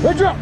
Wait up!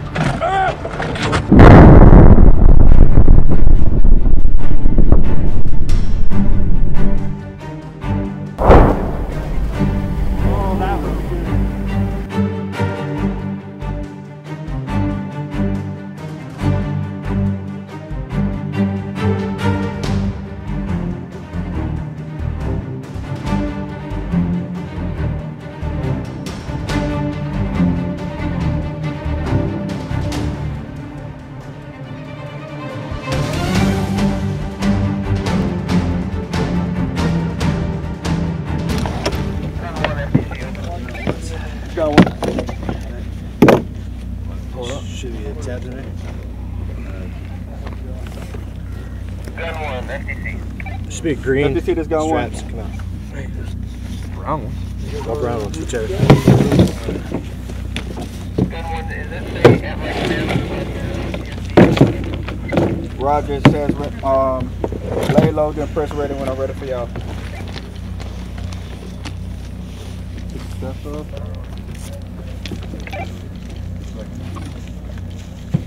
Should be a green. Let me see this guy one. Come out. Hey, there's brown ones. Oh, brown ones, whichever. Roger says, lay low, then press ready when I'm ready for y'all.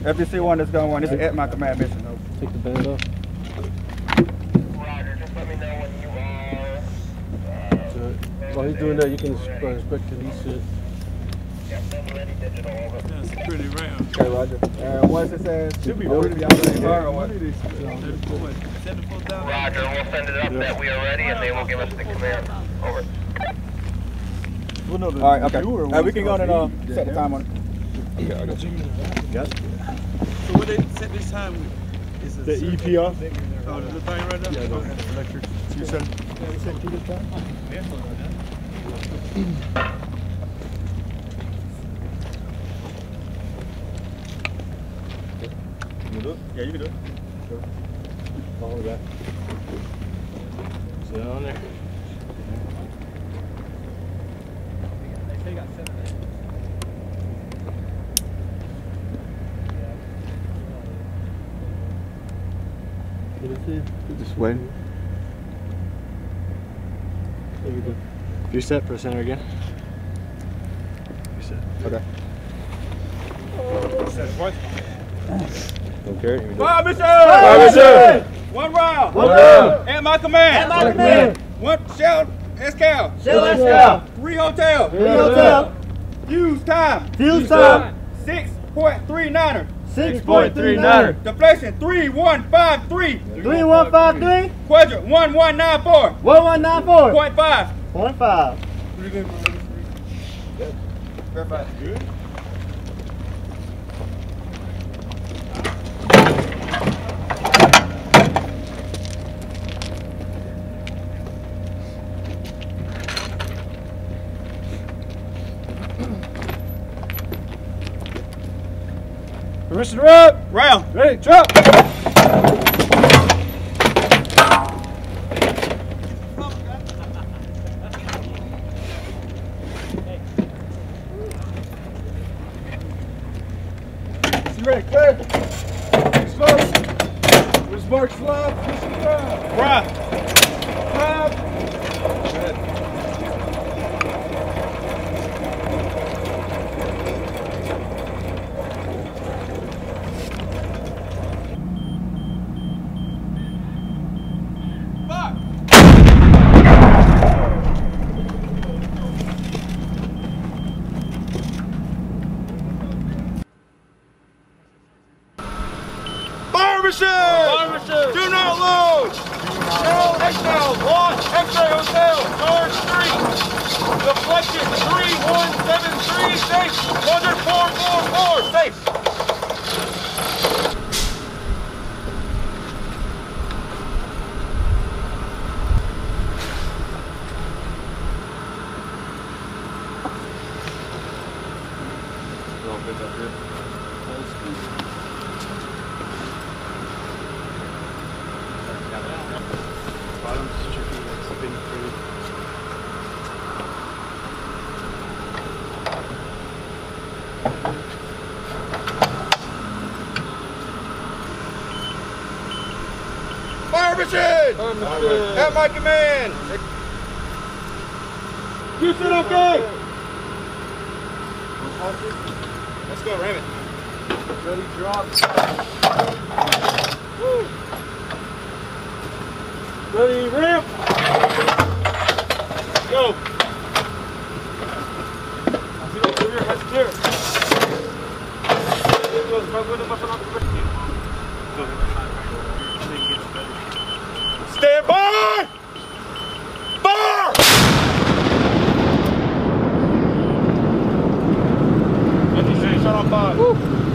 FTC one, that's going one. This is at my command mission. Over. Take the band off. While he's doing that, you can inspect the lease it. That's pretty round. Okay, Roger. What's it says? Should be ready to be out there tomorrow. Roger, we'll send it up that we are ready, and they will give us the command. Over. All right, okay. We can go ahead and set the time on it. Okay, I got you. Yes. So what they set this time is the EPR. Oh, the thing right now? Yeah, the electric. You said two this time? Yeah. Can you do it? Yeah, you can do it. Sure. Follow that. Sit on there. They say you got 7 minutes. Just wait. You're set for center again. You're set. Okay. Set what? Okay. Fire mission! One round! At my command! One shell, escal! Three hotel! Fuse time! 6.39er! 6.39. Deflection 3153. 3153. Quadrant 1194. 1194. Point five. Pretty good. Everybody's good. Permission up! Round! Ready, drop! You ready, clear? Explode! There's Mark's fly, push it down! Fly! Good. At my command! You said okay! Let's go, ram it. Ready, drop. Woo. Ready, ramp. Go. I see what's over here. That's clear. There it goes. Stand by! Fire! Shot on 5. Woo.